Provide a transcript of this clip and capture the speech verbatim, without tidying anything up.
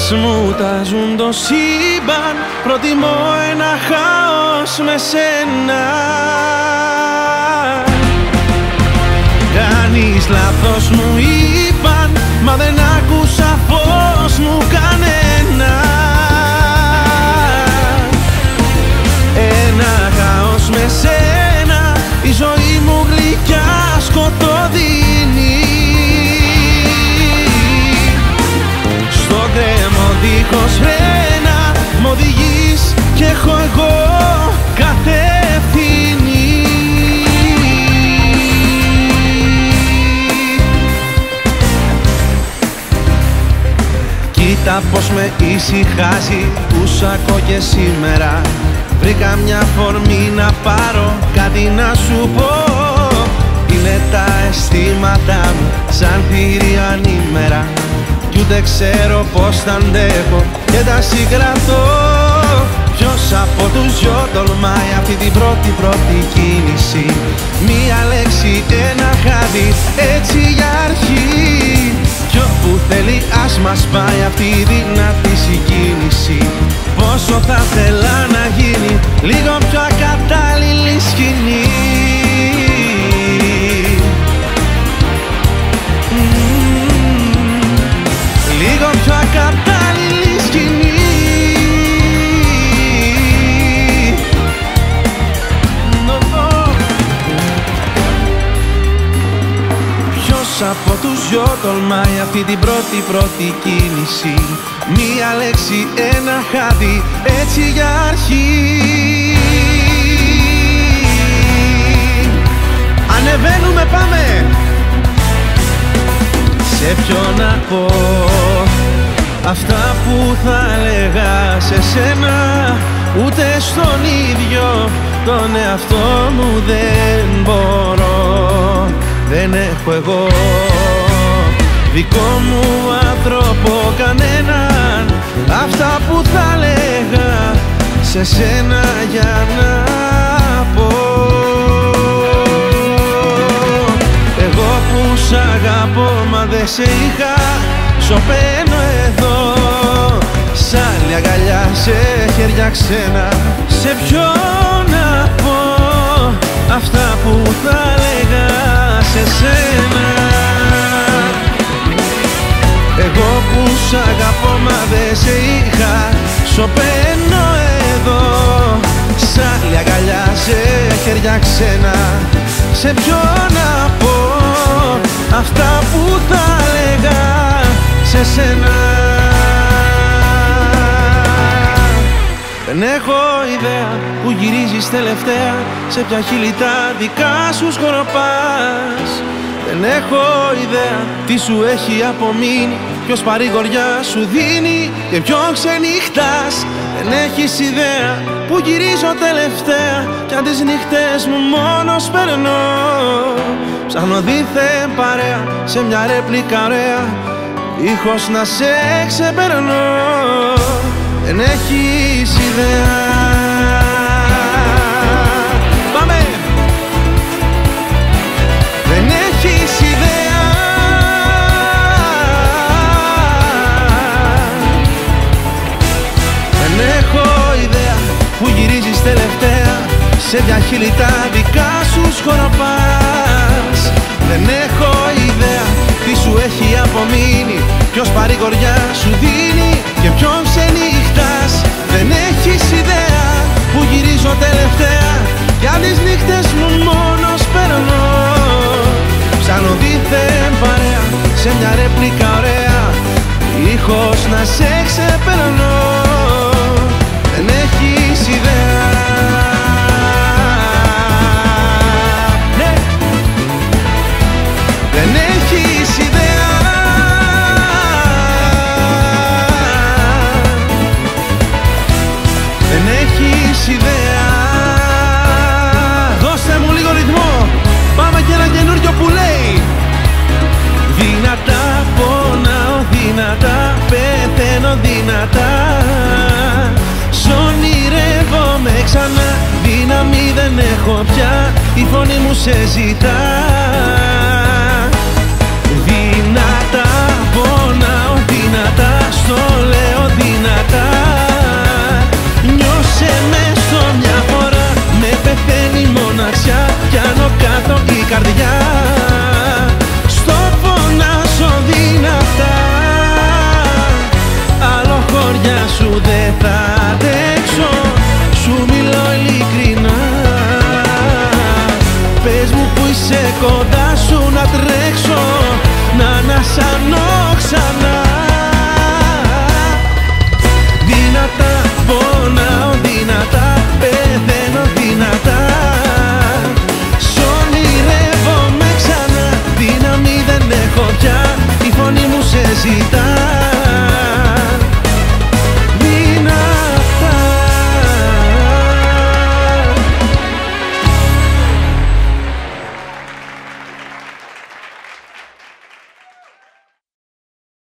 Ας μου ταζουν το σύμπαν, προτιμώ ένα χάος με σένα. Κάνεις λάθος μου είπαν, μα δεν άκουσα φως μου κανένα. Ένα χάος με σένα, η ζωή μου γλυκιά σκοτωδίνει. Στο κρέμο δίχως φρένα μ' οδηγείς κι έχω εγώ κατευθύνει. Κοίτα πως με ησυχάζει που σ' ακούω και σήμερα. Βρήκα μια φορμή να πάρω κάτι να σου πω. Είναι τα αισθήματά μου σαν πήρη ανήμερα. Κι ούτε ξέρω πως τα αντέχω και τα συγκρατώ. Ποιος από τους δυο τολμάει αυτή την πρώτη πρώτη κίνηση? Μία λέξη, ένα χάδι, έτσι για αρχή. Κι όπου θέλει ας μας πάει αυτή η δυνατή συγκίνηση. Πόσο θα θέλα να γίνει λίγο πιο ακατάλληλη σκηνή. Λίγο πιο ακατάλληλη σκηνή. Ποιος από τους δυο τολμάει αυτή την πρώτη πρώτη κίνηση? Μία λέξη, ένα χάδι, έτσι για αρχή. Ανεβαίνουμε, πάμε! Σε ποιον να πω αυτά που θα έλεγα σε σένα? Ούτε στον ίδιο τον εαυτό μου δεν μπορώ. Δεν έχω εγώ δικό μου άνθρωπο κανέναν. Αυτά που θα έλεγα σε σένα για να πω. Εγώ που σ' αγαπώ μα δεν σε είχα, σωπαίνω εδώ σ' άλλη αγκαλιά, σε χέρια ξένα. Σε ποιον να πω αυτά που θα έλεγα σε σένα? Εγώ που σ' αγαπώ μα δεν σε είχα, σωπαίνω εδώ σ' άλλη αγκαλιά, σε χέρια ξένα. Σε ποιον να πω αυτά που θα έλεγα σε σένα? Δεν έχω ιδέα που γυρίζεις τελευταία, σε ποια χείλη τα δικά σου σκορπάς. Δεν έχω ιδέα τι σου έχει απομείνει, ποιος παρηγοριά σου δίνει και ποιον ξενυχτάς. Δεν έχεις ιδέα που γυρίζω τελευταία κι αν τις νύχτες μου μόνος περνώ. Ψάχνω δίθεν παρέα σε μια ρέπλικα ωραία, ήχος να σε ξεπερνώ. Δεν έχεις ιδέα. Πάμε! Δεν έχεις ιδέα. Δεν έχω ιδέα που γυρίζεις τελευταία, σε ποια χείλη τα δικά σου σκορπάς. Δεν έχω ιδέα τι σου έχει απομείνει, ποιος παρηγοριά σου δίνει και ποιον ξενυχτάς. Δεν έχεις ιδέα που γυρίζω τελευταία κι αν τις νύχτες μου μόνος περνώ. Ψάνω δίθεν παρέα σε μια ρέπλικα ωραία, ήχος να σε ξεπερνώ. Δεν έχεις ιδέα. Ναι. Δεν έχεις ιδέα. Δεν έχεις ιδέα. Δώστε μου λίγο ρυθμό. Πάμε και ένα καινούριο που λέει δυνατά πονάω, δυνατά πεθαίνω, δυνατά σ' ονειρεύομαι ξανά. Δύναμη δεν έχω πια, η φωνή μου σε ζητά. Δυνατά πονάω, δυνατά στο λέω. σου δεν θα αντέξω. Σου μιλώ ειλικρινά, πες μου που είσαι κοντά σου να τρέξω, να ανασανώ ξανά. Δυνατά πονάω, δυνατά πεθαίνω, δυνατά σ' ονειρεύομαι ξανά. Δύναμη δεν έχω πια, η φωνή μου σε ζητά.